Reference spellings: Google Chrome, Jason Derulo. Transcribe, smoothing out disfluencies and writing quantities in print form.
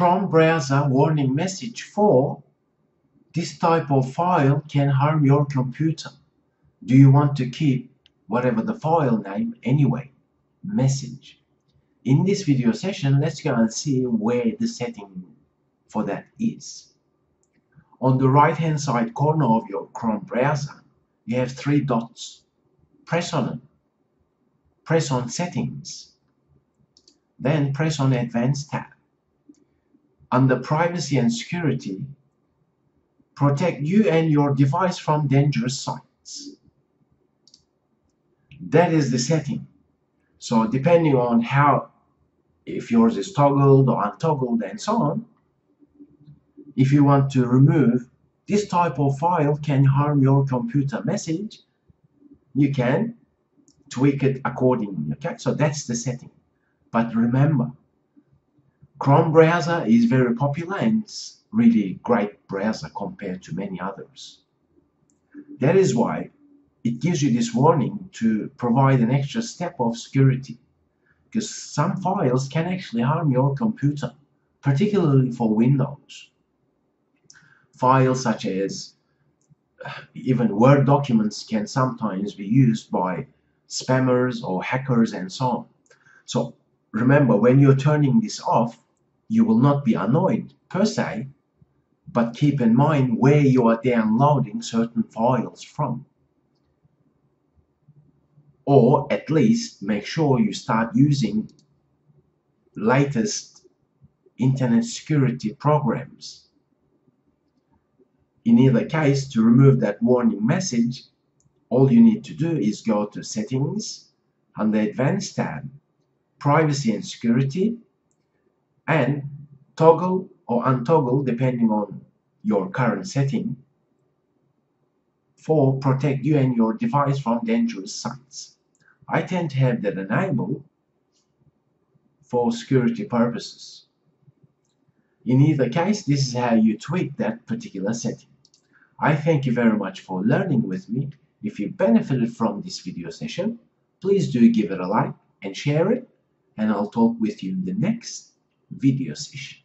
Chrome browser warning message for this type of file can harm your computer. Do you want to keep whatever the file name anyway? Message. In this video session, let's go and see where the setting for that is. On the right hand side corner of your Chrome browser, you have three dots. Press on it. Press on Settings. Then press on Advanced tab. Under Privacy and Security, protect you and your device from dangerous sites. That is the setting. So depending on how, if yours is toggled or untoggled and so on, if you want to remove this type of file can harm your computer message, you can tweak it accordingly. Okay, so that's the setting. But remember, Chrome browser is very popular and it's really great browser compared to many others. That is why it gives you this warning to provide an extra step of security, because some files can actually harm your computer, particularly for Windows. Files such as even Word documents can sometimes be used by spammers or hackers and so on. So remember, when you're turning this off, you will not be annoyed per se, but keep in mind where you are downloading certain files from. Or at least make sure you start using latest internet security programs. In either case, to remove that warning message, all you need to do is go to Settings, under Advanced tab, Privacy and Security, and toggle or untoggle depending on your current setting for protect you and your device from dangerous sites. I tend to have that enabled for security purposes. In either case, this is how you tweak that particular setting. I thank you very much for learning with me. If you benefited from this video session, please do give it a like and share it, and I'll talk with you in the next video session.